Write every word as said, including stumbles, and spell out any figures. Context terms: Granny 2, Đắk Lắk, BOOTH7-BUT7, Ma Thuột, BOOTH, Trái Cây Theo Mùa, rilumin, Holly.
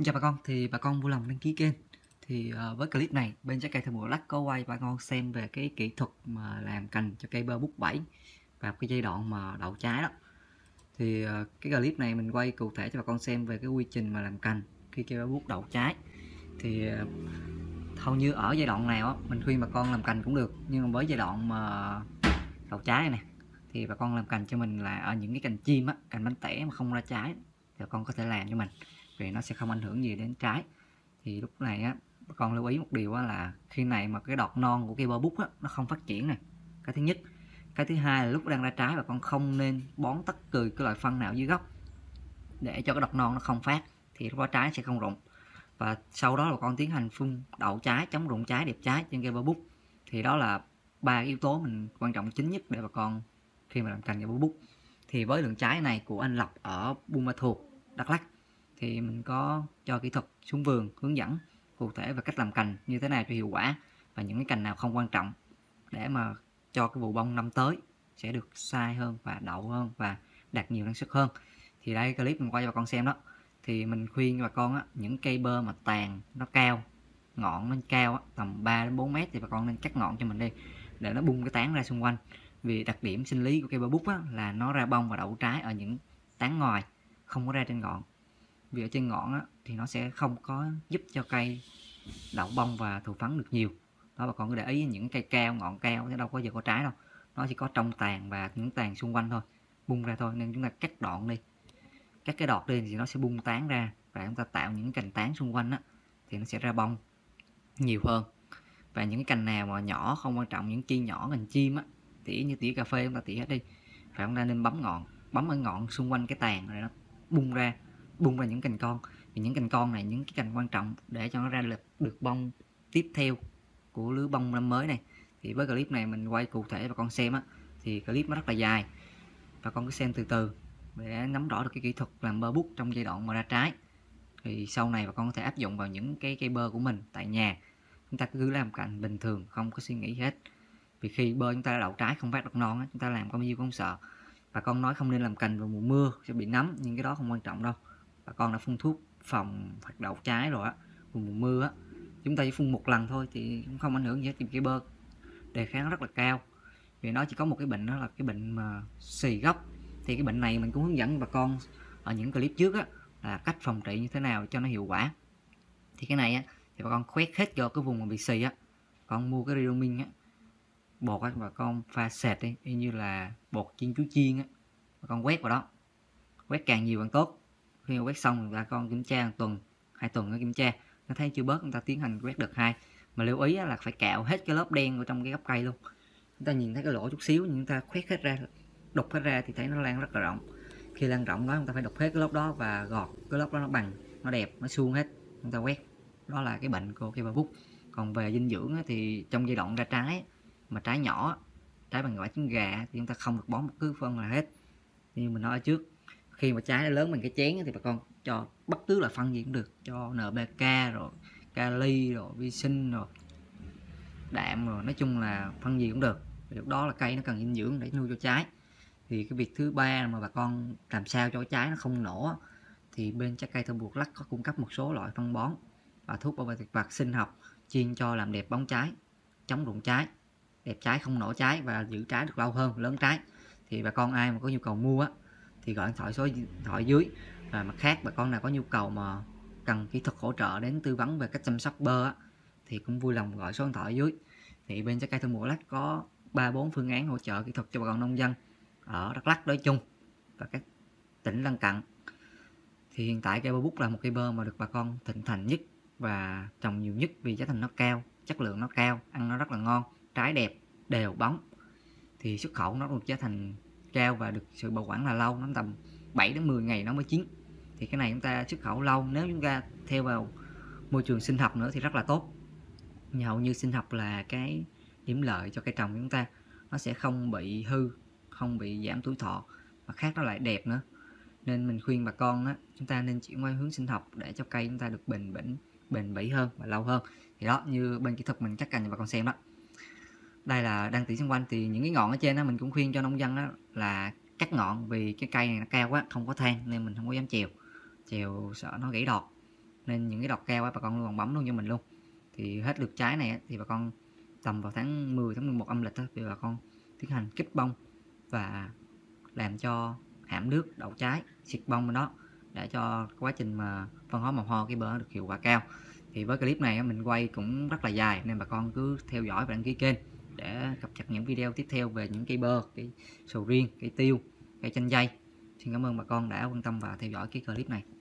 Xin chào bà con, thì bà con vui lòng đăng ký kênh. Thì uh, với clip này, bên trái cây thợ mùa Đắk Lắk có quay bà con xem về cái kỹ thuật mà làm cành cho cây bơ bút bảy và cái giai đoạn mà đậu trái đó. Thì uh, cái clip này mình quay cụ thể cho bà con xem về cái quy trình mà làm cành khi cây bơ bút đậu trái. Thì uh, hầu như ở giai đoạn nào á, mình khuyên bà con làm cành cũng được, nhưng mà với giai đoạn mà đậu trái này thì bà con làm cành cho mình là ở những cái cành chim á, cành bánh tẻ mà không ra trái thì bà con có thể làm cho mình, vì nó sẽ không ảnh hưởng gì đến trái. Thì lúc này á, bà con lưu ý một điều á, là khi này mà cái đọt non của cây bơ bút á, nó không phát triển này, cái thứ nhất. Cái thứ hai là lúc đang ra trái bà con không nên bón tất cười cái loại phân nào dưới gốc để cho cái đọt non nó không phát, thì lúc đó trái sẽ không rụng. Và sau đó bà con tiến hành phun đậu trái, chống rụng trái, đẹp trái trên cây bơ bút. Thì đó là ba yếu tố mình quan trọng chính nhất để bà con khi mà làm cành cây bơ bút. Thì với lượng trái này của anh Lộc ở Ma Thuột, Đắk Lắk, thì mình có cho kỹ thuật xuống vườn hướng dẫn cụ thể về cách làm cành như thế nào cho hiệu quả, và những cái cành nào không quan trọng để mà cho cái vụ bông năm tới sẽ được sai hơn và đậu hơn và đạt nhiều năng suất hơn. Thì đây clip mình quay cho bà con xem đó. Thì mình khuyên bà con á, những cây bơ mà tàn nó cao, ngọn nó cao á, tầm ba đến bốn mét thì bà con nên cắt ngọn cho mình đi để nó bung cái tán ra xung quanh. Vì đặc điểm sinh lý của cây bơ bút á, là nó ra bông và đậu trái ở những tán ngoài, không có ra trên ngọn. Vì ở trên ngọn á, thì nó sẽ không có giúp cho cây đậu bông và thụ phấn được nhiều. Đó, bà con cứ để ý những cây cao, ngọn cao nó đâu có giờ có trái đâu. Nó chỉ có trong tàn và những tàn xung quanh thôi, bung ra thôi, nên chúng ta cắt đoạn đi. Cắt cái đọt đi thì nó sẽ bung tán ra, và chúng ta tạo những cành tán xung quanh á, thì nó sẽ ra bông nhiều hơn. Và những cái cành nào mà nhỏ không quan trọng, những chi nhỏ, cành chim á, tỉa như tỉa cà phê chúng ta tỉa hết đi. Và chúng ta nên bấm ngọn, bấm ở ngọn xung quanh cái tàn rồi nó bung ra. Bung ra những cành con, vì những cành con này, những cái cành quan trọng để cho nó ra lực được bông tiếp theo của lứa bông năm mới này. Thì với clip này mình quay cụ thể bà con xem á, thì clip nó rất là dài, bà con cứ xem từ từ để nắm rõ được cái kỹ thuật làm bơ bút trong giai đoạn mà ra trái. Thì sau này bà con có thể áp dụng vào những cái cây bơ của mình tại nhà. Chúng ta cứ làm cành bình thường, không có suy nghĩ hết. Vì khi bơ chúng ta đậu trái không phát được non á, chúng ta làm có bao nhiêu cũng sợ. Bà con nói không nên làm cành vào mùa mưa sẽ bị nấm, nhưng cái đó không quan trọng đâu. Bà con đã phun thuốc phòng hoặc đậu trái rồi á, mùa mưa á, chúng ta chỉ phun một lần thôi thì cũng không ảnh hưởng gì hết. Tìm cây bơ đề kháng rất là cao, vì nó chỉ có một cái bệnh, đó là cái bệnh mà xì gốc. Thì cái bệnh này mình cũng hướng dẫn bà con ở những clip trước á, là cách phòng trị như thế nào cho nó hiệu quả. Thì cái này á, thì bà con khoét hết cho cái vùng mà bị xì á, con mua cái rilumin á, bột á, bà con pha sệt đi, y như là bột chiên chuối chiên á, bà con quét vào đó, quét càng nhiều càng tốt. Khi quét xong bà con kiểm tra một tuần, hai tuần nó kiểm tra, nó thấy chưa bớt chúng ta tiến hành quét đợt hai. Mà lưu ý là phải cạo hết cái lớp đen ở trong cái gốc cây luôn. Chúng ta nhìn thấy cái lỗ chút xíu nhưng chúng ta khoét hết ra, đục hết ra thì thấy nó lan rất là rộng. Khi lan rộng đó chúng ta phải đục hết cái lớp đó và gọt cái lớp đó nó bằng, nó đẹp, nó suông hết, chúng ta quét. Đó là cái bệnh của cây bơ bút. Còn về dinh dưỡng thì trong giai đoạn ra trái mà trái nhỏ, trái bằng quả trứng gà thì chúng ta không được bón bất cứ phân là hết. Như mình nói ở trước, khi mà trái nó lớn bằng cái chén thì bà con cho bất cứ là phân gì cũng được, cho en pê ca rồi kali rồi vi sinh rồi đạm rồi, nói chung là phân gì cũng được. Lúc đó là cây nó cần dinh dưỡng để nuôi cho trái. Thì cái việc thứ ba mà bà con làm sao cho trái nó không nổ, thì bên trái cây thợ mùa Đắk Lắk có cung cấp một số loại phân bón và thuốc bảo vệ thực vật sinh học chuyên cho làm đẹp bóng trái, chống rụng trái, đẹp trái, không nổ trái và giữ trái được lâu hơn, lớn trái. Thì bà con ai mà có nhu cầu mua á thì gọi điện thoại số điện thoại dưới. Và mặt khác bà con nào có nhu cầu mà cần kỹ thuật hỗ trợ đến tư vấn về cách chăm sóc bơ á, thì cũng vui lòng gọi số điện thoại dưới. Thì bên trái cây thợ mùa Đắk Lắk có ba bốn phương án hỗ trợ kỹ thuật cho bà con nông dân ở Đắk Lắk nói chung và các tỉnh lân cận. Thì hiện tại cây bơ bút là một cây bơ mà được bà con thịnh hành nhất và trồng nhiều nhất, vì giá thành nó cao, chất lượng nó cao, ăn nó rất là ngon, trái đẹp, đều bóng. Thì xuất khẩu nó được giá thành cao và được sự bảo quản là lâu, nó tầm bảy đến mười ngày nó mới chín. Thì cái này chúng ta xuất khẩu lâu, nếu chúng ta theo vào môi trường sinh học nữa thì rất là tốt. Nhưng hầu như sinh học là cái điểm lợi cho cây trồng của chúng ta, nó sẽ không bị hư, không bị giảm tuổi thọ, mà khác nó lại đẹp nữa. Nên mình khuyên bà con á, chúng ta nên chuyển qua hướng sinh học để cho cây chúng ta được bền bỉ, bền bỉ hơn và lâu hơn. Thì đó, như bên kỹ thuật mình chắc cành cho bà con xem đó. Đây là đang tỉa xung quanh. Thì những cái ngọn ở trên đó mình cũng khuyên cho nông dân đó là cắt ngọn, vì cái cây này nó cao quá, không có thang nên mình không có dám chèo, chèo sợ nó gãy đọt. nên những cái đọt keo ấy bà con còn bấm luôn cho mình luôn. Thì hết lượt trái này thì bà con tầm vào tháng mười, tháng mười một âm lịch đó, thì bà con tiến hành kích bông và làm cho hãm nước đậu trái, xịt bông đó để cho quá trình mà phân hóa màu hoa cái bơ được hiệu quả cao. Thì với clip này mình quay cũng rất là dài nên bà con cứ theo dõi và đăng ký kênh để cập nhật những video tiếp theo về những cây bơ, cây sầu riêng, cây tiêu, cây chanh dây. Xin cảm ơn bà con đã quan tâm và theo dõi cái clip này.